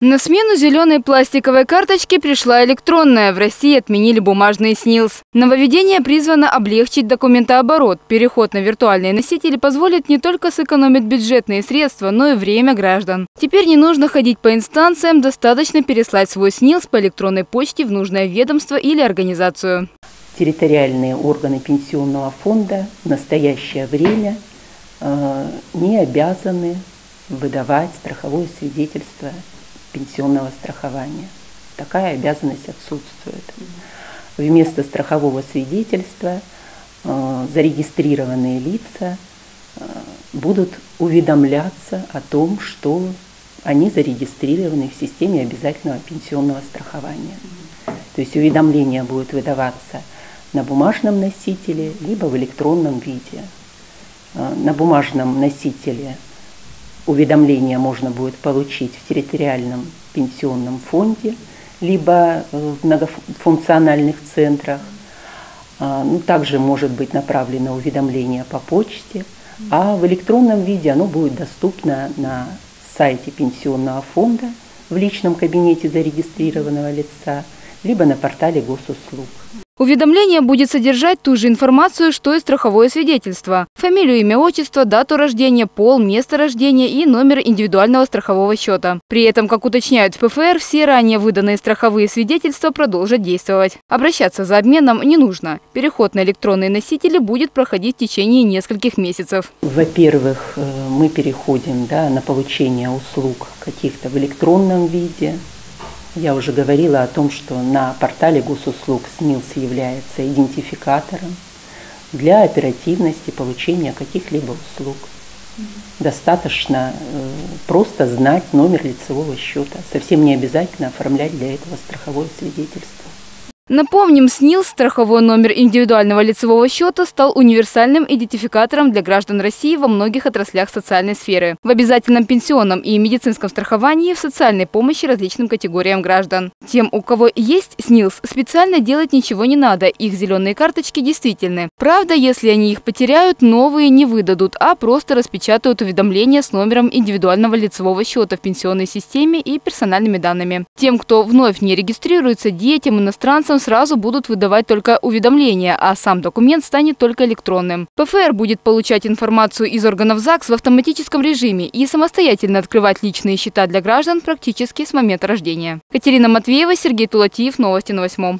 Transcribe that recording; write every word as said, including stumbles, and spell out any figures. На смену зеленой пластиковой карточке пришла электронная. В России отменили бумажный СНИЛС. Нововведение призвано облегчить документооборот. Переход на виртуальные носители позволит не только сэкономить бюджетные средства, но и время граждан. Теперь не нужно ходить по инстанциям, достаточно переслать свой СНИЛС по электронной почте в нужное ведомство или организацию. Территориальные органы пенсионного фонда в настоящее время не обязаны выдавать страховое свидетельство пенсионного страхования. Такая обязанность отсутствует. Вместо страхового свидетельства э, зарегистрированные лица э, будут уведомляться о том, что они зарегистрированы в системе обязательного пенсионного страхования. То есть уведомление будет выдаваться на бумажном носителе, либо в электронном виде. Э, на бумажном носителе уведомления можно будет получить в территориальном пенсионном фонде, либо в многофункциональных центрах. Ну, также может быть направлено уведомление по почте, а в электронном виде оно будет доступно на сайте пенсионного фонда, в личном кабинете зарегистрированного лица, либо на портале госуслуг. Уведомление будет содержать ту же информацию, что и страховое свидетельство. Фамилию, имя, отчество, дату рождения, пол, место рождения и номер индивидуального страхового счета. При этом, как уточняют в П Ф Р, все ранее выданные страховые свидетельства продолжат действовать. Обращаться за обменом не нужно. Переход на электронные носители будет проходить в течение нескольких месяцев. Во-первых, мы переходим, да, на получение услуг каких-то в электронном виде. Я уже говорила о том, что на портале госуслуг СНИЛС является идентификатором для оперативности получения каких-либо услуг. Достаточно просто знать номер лицевого счета. Совсем не обязательно оформлять для этого страховое свидетельство. Напомним, СНИЛС, страховой номер индивидуального лицевого счета, стал универсальным идентификатором для граждан России во многих отраслях социальной сферы. В обязательном пенсионном и медицинском страховании, в социальной помощи различным категориям граждан. Тем, у кого есть СНИЛС, специально делать ничего не надо, их зеленые карточки действительны. Правда, если они их потеряют, новые не выдадут, а просто распечатают уведомления с номером индивидуального лицевого счета в пенсионной системе и персональными данными. Тем, кто вновь не регистрируется, детям, иностранцам, сразу будут выдавать только уведомления, а сам документ станет только электронным. П Ф Р будет получать информацию из органов ЗАГС в автоматическом режиме и самостоятельно открывать личные счета для граждан практически с момента рождения. Катерина Матвеева, Сергей Тулатиев. Новости на восьмом.